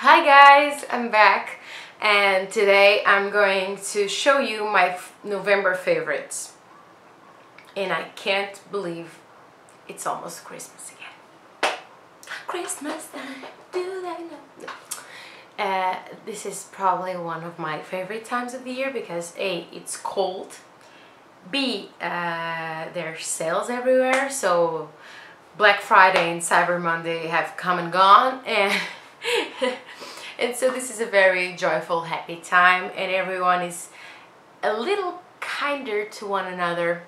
Hi guys, I'm back and today I'm going to show you my November favorites. And I can't believe it's almost Christmas again. Christmas time, do they know? This is probably one of my favorite times of the year because A, it's cold, B, there are sales everywhere, so Black Friday and Cyber Monday have come and gone and and so this is a very joyful, happy time and everyone is a little kinder to one another.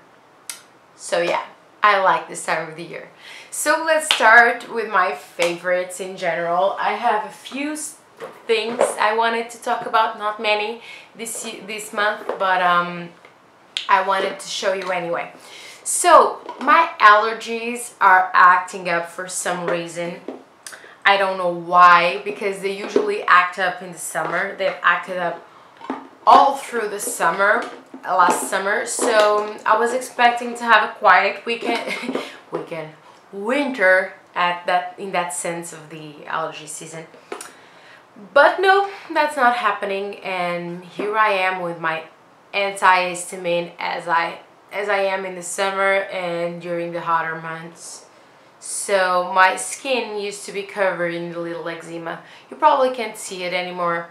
So yeah, I like this time of the year. So let's start with my favorites in general. I have a few things I wanted to talk about, not many this month, but I wanted to show you anyway. So my allergies are acting up for some reason. I don't know why, because they usually act up in the summer. They've acted up all through the summer, last summer. So I was expecting to have a quiet winter in that sense of the allergy season. But no, that's not happening, and here I am with my antihistamine as I am in the summer and during the hotter months. So my skin used to be covered in the little eczema. You probably can't see it anymore.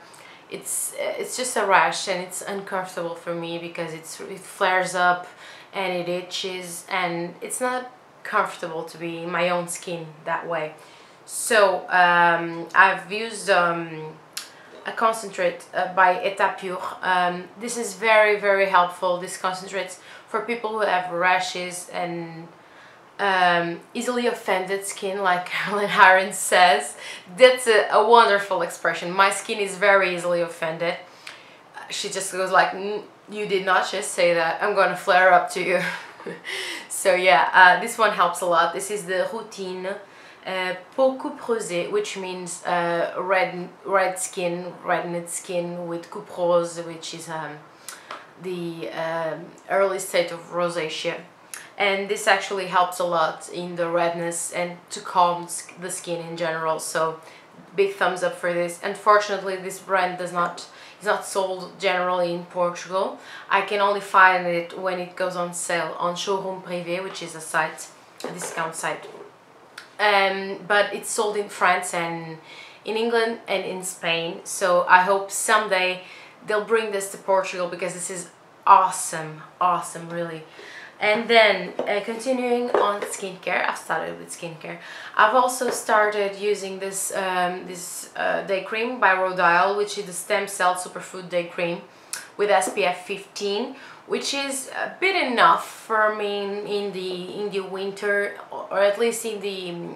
It's just a rash and it's uncomfortable for me because it flares up and it itches and it's not comfortable to be in my own skin that way. So I've used a concentrate by Etat Pur. This is very, very helpful, this concentrates for people who have rashes and easily offended skin, like Caroline Hirons says. That's a wonderful expression. My skin is very easily offended. She just goes like, you did not just say that, I'm gonna flare up to you. So yeah, this one helps a lot. This is the Routine Peau Couperosée, which means reddened skin with couperose, which is the early state of rosacea. And this actually helps a lot in the redness and to calm the skin in general. So big thumbs up for this. Unfortunately, this brand is not sold generally in Portugal. I can only find it when it goes on sale on Showroom Privé, which is a discount site. But it's sold in France and in England and in Spain. So I hope someday they'll bring this to Portugal because this is awesome, awesome, really. And then continuing on skincare, I've started with skincare. I've also started using this day cream by Rodial, which is the Stem Cell Superfood Day Cream with SPF 15, which is a bit enough for me in the winter, or at least in the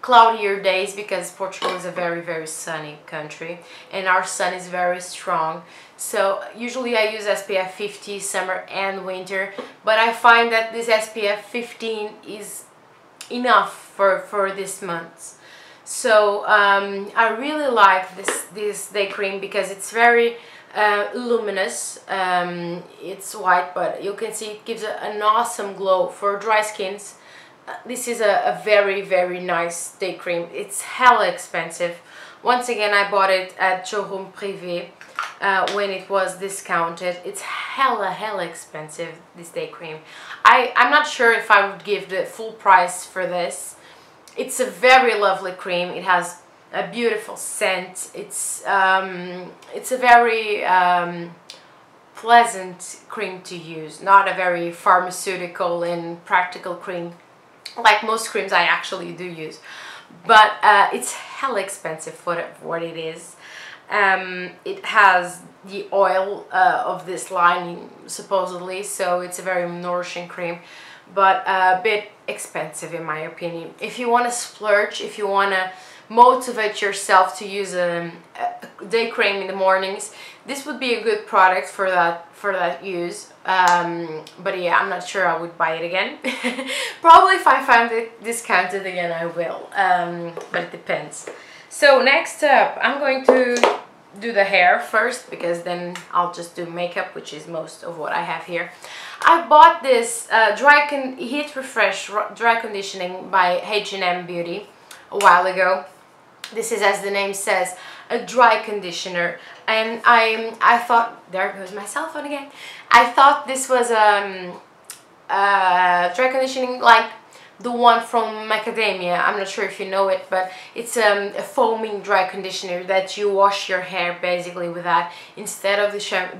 cloudier days, because Portugal is a very, very sunny country and our sun is very strong. So usually I use SPF 50 summer and winter, but I find that this SPF 15 is enough for this month. So I really like this day cream because it's very luminous. It's white, but you can see it gives an awesome glow for dry skins. This is a very, very nice day cream. It's hella expensive. Once again, I bought it at Showroom Privé when it was discounted. It's hella expensive, this day cream. I'm not sure if I would give the full price for this. It's a very lovely cream. It has a beautiful scent. It's a very pleasant cream to use, not a very pharmaceutical and practical cream. Like most creams I actually do use, but it's hella expensive for what it is. It has the oil of this line supposedly, so it's a very nourishing cream, but a bit expensive in my opinion. If you want to splurge, if you want to motivate yourself to use a day cream in the mornings, this would be a good product for that use. But yeah, I'm not sure I would buy it again. Probably if I find it discounted again, I will. But it depends. So next up, I'm going to do the hair first, because then I'll just do makeup, which is most of what I have here. I bought this Heat Refresh Dry Conditioning by H&M Beauty a while ago. This is, as the name says, a dry conditioner, and I thought, there goes my cell phone again, I thought this was dry conditioning like the one from Macadamia. I'm not sure if you know it, but it's a foaming dry conditioner that you wash your hair basically with that instead of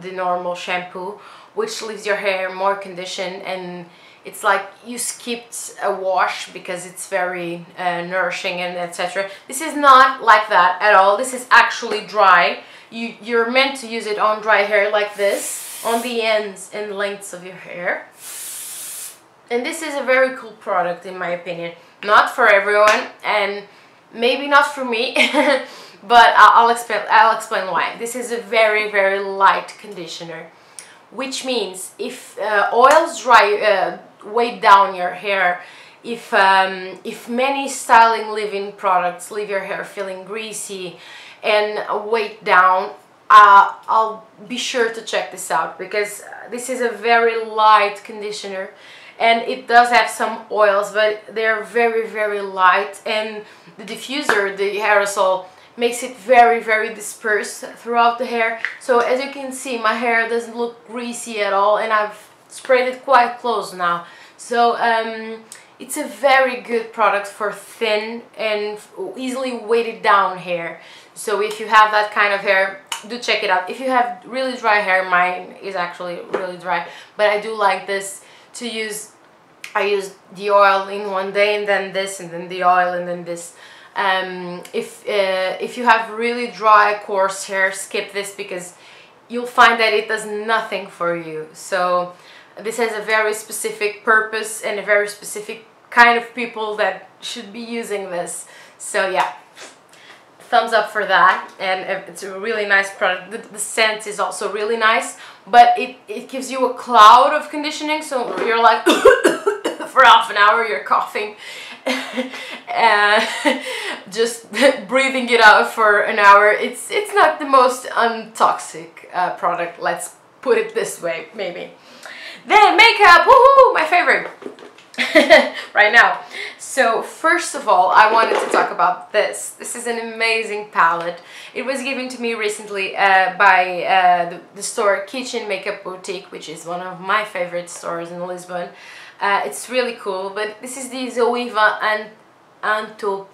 the normal shampoo, which leaves your hair more conditioned, and it's like you skipped a wash because it's very nourishing and etc. This is not like that at all. This is actually dry. You're meant to use it on dry hair like this, on the ends and lengths of your hair. And this is a very cool product in my opinion. Not for everyone, and maybe not for me, but I'll explain why. This is a very, very light conditioner, which means if oils weigh down your hair, if many styling leave-in products leave your hair feeling greasy and weighed down, I'll be sure to check this out, because this is a very light conditioner and it does have some oils, but they're very, very light, and the diffuser, the aerosol, makes it very, very dispersed throughout the hair. So as you can see, my hair doesn't look greasy at all, and I've sprayed it quite close now. So it's a very good product for thin and easily weighted down hair. So if you have that kind of hair, do check it out. If you have really dry hair, mine is actually really dry, but I do like this to use. I use the oil in one day, and then this, and then the oil, and then this. If you have really dry, coarse hair, skip this, because you'll find that it does nothing for you. So this has a very specific purpose and a very specific kind of people that should be using this. So yeah, thumbs up for that, and it's a really nice product. The scent is also really nice, but it gives you a cloud of conditioning, so you're like for half an hour you're coughing and just breathing it out for an hour. It's not the most untoxic product, let's put it this way, maybe. Then makeup, woohoo, my favorite right now. So first of all, I wanted to talk about this. This is an amazing palette. It was given to me recently by the store Kitchen Makeup Boutique, which is one of my favorite stores in Lisbon. It's really cool, but this is the Zoeva en taupe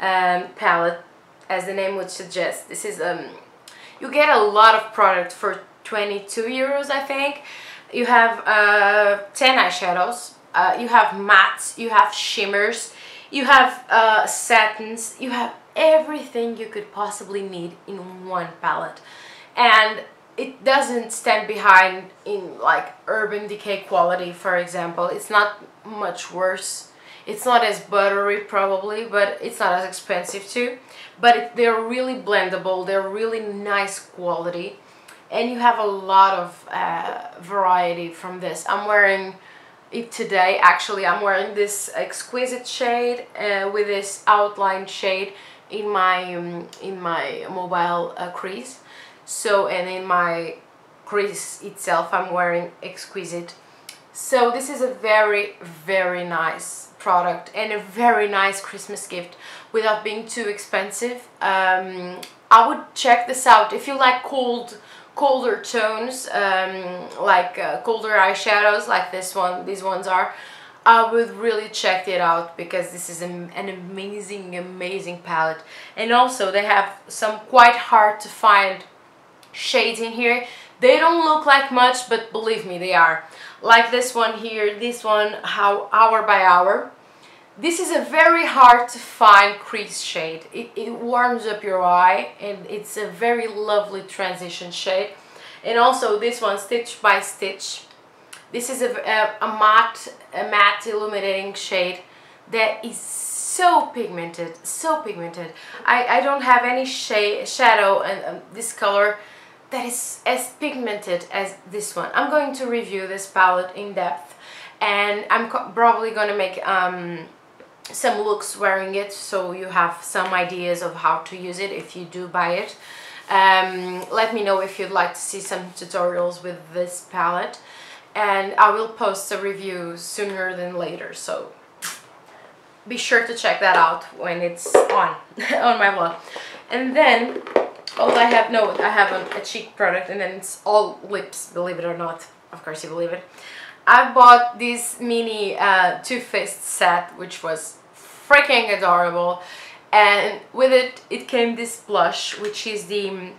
palette, as the name would suggest. This is you get a lot of product for 22 euros, I think. You have 10 eyeshadows. You have mattes, you have shimmers, you have satins, you have everything you could possibly need in one palette, and it doesn't stand behind in like Urban Decay quality, for example. It's not much worse, it's not as buttery probably, but it's not as expensive too, but they're really blendable, they're really nice quality, and you have a lot of variety from this. I'm wearing it today, actually. I'm wearing this exquisite shade with this outline shade in my mobile crease. So, and in my crease itself I'm wearing exquisite. So this is a very, very nice product and a very nice Christmas gift without being too expensive. I would check this out if you like colder tones, like colder eyeshadows like this one, these ones are. I would really check it out, because this is an amazing, amazing palette, and also they have some quite hard to find shades in here. They don't look like much, but believe me, they are. Like this one here, this one, how Hour by Hour. This is a very hard to find crease shade. It warms up your eye, and it's a very lovely transition shade. And also this one, Stitch by Stitch. This is a matte illuminating shade that is so pigmented, so pigmented. I don't have any shadow and this color that is as pigmented as this one. I'm going to review this palette in depth, and I'm probably going to make some looks wearing it, so you have some ideas of how to use it if you do buy it. Let me know if you'd like to see some tutorials with this palette, and I will post a review sooner than later, so be sure to check that out when it's on on my vlog. And then all I have, no, I have a cheek product, and then it's all lips, believe it or not. Of course you believe it. I bought this mini Too Faced set, which was freaking adorable, and with it, it came this blush, which is the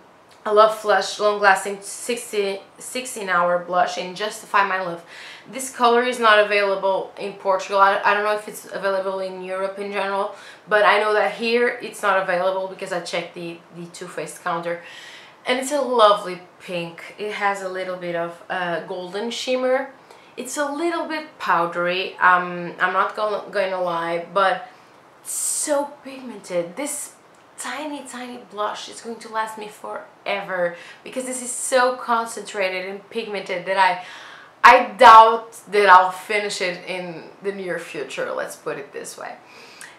Love Flush long lasting 16-hour blush in Justify My Love. This color is not available in Portugal. I don't know if it's available in Europe in general, but I know that here it's not available because I checked the Too Faced counter. And it's a lovely pink. It has a little bit of golden shimmer. It's a little bit powdery, I'm not going to lie, but it's so pigmented. This tiny blush is going to last me forever because this is so concentrated and pigmented that I doubt that I'll finish it in the near future, let's put it this way.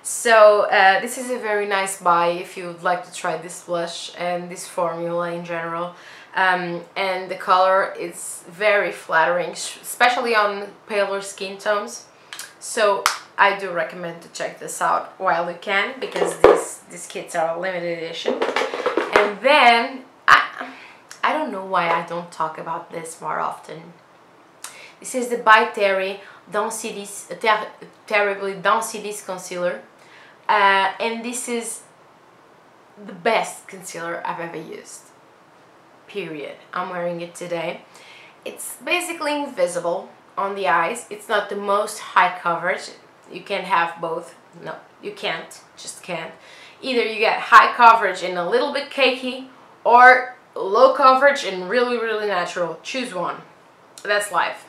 So this is a very nice buy if you would like to try this blush and this formula in general. And the color is very flattering, especially on paler skin tones. So I do recommend to check this out while you can, because these kits are a limited edition. And then I don't know why I don't talk about this more often. This is the By Terry Densiliss, terribly Densiliss concealer, and this is the best concealer I've ever used. Period. I'm wearing it today. It's basically invisible on the eyes. It's not the most high coverage. You can have both. No, you can't. Just can't. Either you get high coverage and a little bit cakey, or low coverage and really natural. Choose one. That's life.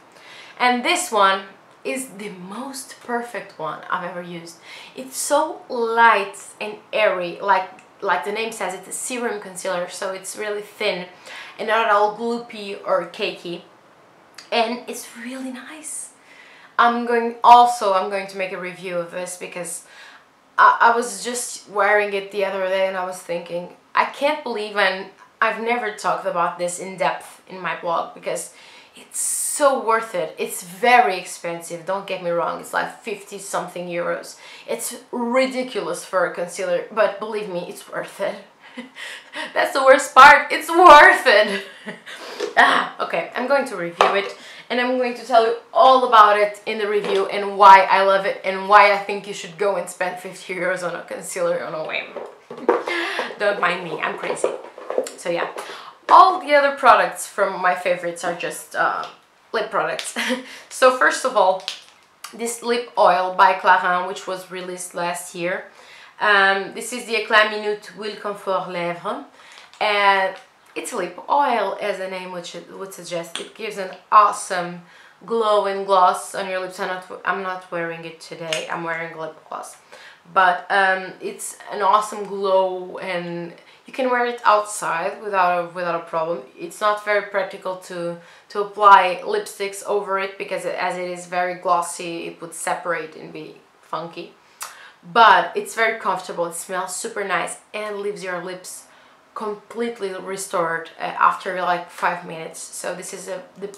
And this one is the most perfect one I've ever used. It's so light and airy, like the name says, it's a serum concealer, so it's really thin and not all gloopy or cakey, and it's really nice. I'm going to make a review of this, because I was just wearing it the other day and I was thinking, I can't believe I've never talked about this in depth in my blog, because it's so worth it. It's very expensive, don't get me wrong, it's like 50-something euros. It's ridiculous for a concealer, but believe me, it's worth it. That's the worst part, it's worth it. Okay, I'm going to review it, and I'm going to tell you all about it in the review, and why I love it, and why I think you should go and spend 50 euros on a concealer on a whim. Don't mind me, I'm crazy. So yeah. All the other products from my favorites are just lip products. So first of all, this lip oil by Clarins, which was released last year. This is the Eclat Minute Huile Confort Lèvres, and it's lip oil, as the name would suggest. It gives an awesome glow and gloss on your lips. I'm not wearing it today, I'm wearing lip gloss. But it's an awesome glow, and you can wear it outside without a problem. It's not very practical to apply lipsticks over it, because as it is very glossy, it would separate and be funky. But it's very comfortable, it smells super nice, and leaves your lips completely restored after like 5 minutes. So this is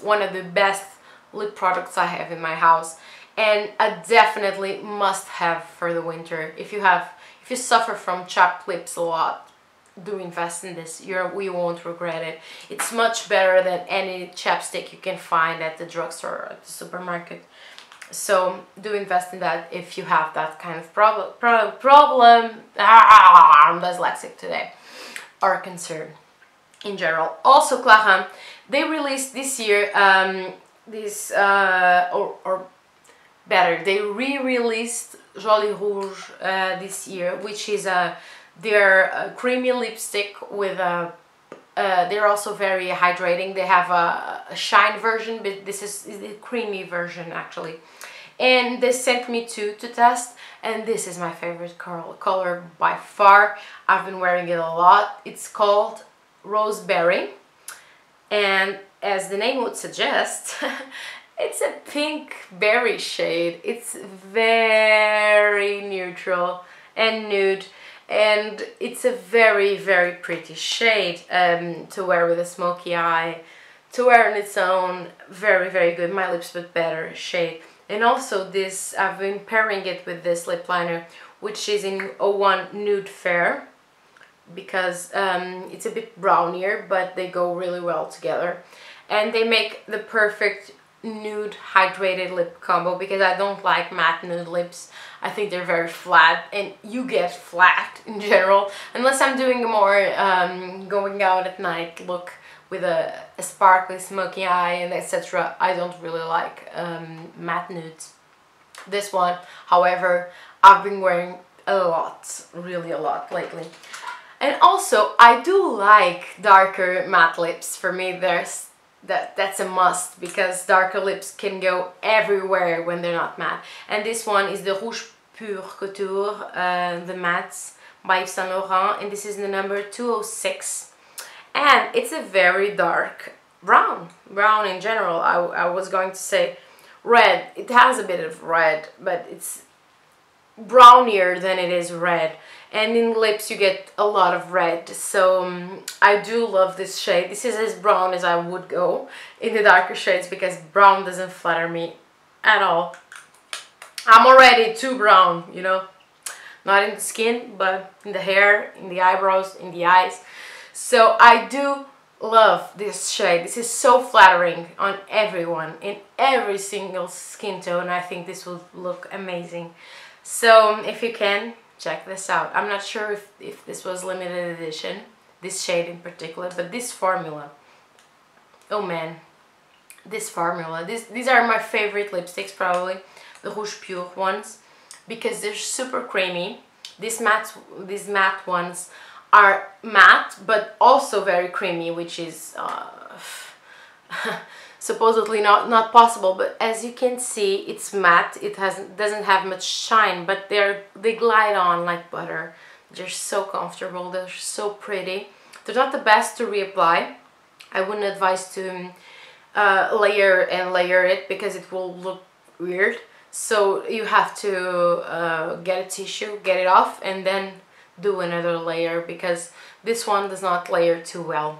one of the best lip products I have in my house, and a definitely must have for the winter. If you suffer from chapped lips a lot, do invest in this. You won't regret it. It's much better than any chapstick you can find at the drugstore or at the supermarket. So do invest in that if you have that kind of problem. I'm dyslexic today, or concern in general. Also Clarins, they released this year this they re-released Jolie Rouge this year, which is their creamy lipstick with a... they're also very hydrating. They have a shine version, but this is the creamy version, actually. And they sent me two to test, and this is my favorite color by far. I've been wearing it a lot. It's called Rose Berry, and as the name would suggest, it's a pink berry shade. It's very neutral and nude, and it's a very pretty shade to wear with a smoky eye, to wear on its own. Very good, my lips but better shade. And also this, I've been pairing it with this lip liner, which is in 01 Nude Fair, because it's a bit brownier, but they go really well together. And they make the perfect nude hydrated lip combo, because I don't like matte nude lips. I think they're very flat, and you get flat in general, unless I'm doing more going out at night look with a sparkly smoky eye and etc. I don't really like matte nudes. This one, however, I've been wearing a lot, really a lot lately. And also, I do like darker matte lips. For me, there's that's a must, because darker lips can go everywhere when they're not matte. And this one is the Rouge Pur Couture, the mattes by Yves Saint Laurent, and this is the number 206. And it's a very dark brown, in general. I was going to say red. It has a bit of red, but it's brownier than it is red, and in lips you get a lot of red. So I do love this shade. This is as brown as I would go in the darker shades, because brown doesn't flatter me at all. I'm already too brown, you know, not in the skin, but in the hair, in the eyebrows, in the eyes. So I do love this shade. This is so flattering on everyone, in every single skin tone. I think this will look amazing. So if you can, check this out. I'm not sure if this was limited edition, this shade in particular, but this formula, oh man, this formula, these are my favorite lipsticks probably, the Rouge Pure ones, because they're super creamy. These matte ones are matte but also very creamy, which is supposedly not possible, but as you can see, it's matte. It doesn't have much shine, but they glide on like butter. They're so comfortable. They're so pretty. They're not the best to reapply. I wouldn't advise to layer it, because it will look weird. So you have to get a tissue, get it off, and then do another layer, because this one does not layer too well.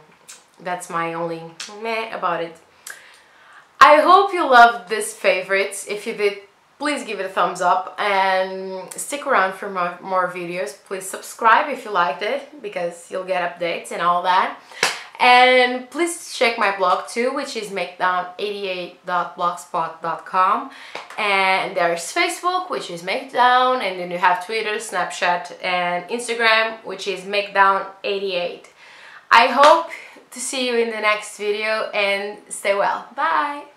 That's my only meh about it. I hope you loved these favorites. If you did, please give it a thumbs up and stick around for more videos. Please subscribe if you liked it, because you'll get updates and all that. And please check my blog too, which is makedown88.blogspot.com, and there's Facebook, which is Makedown, and then you have Twitter, Snapchat, and Instagram, which is makedown88. I hope to see you in the next video, and stay well. Bye!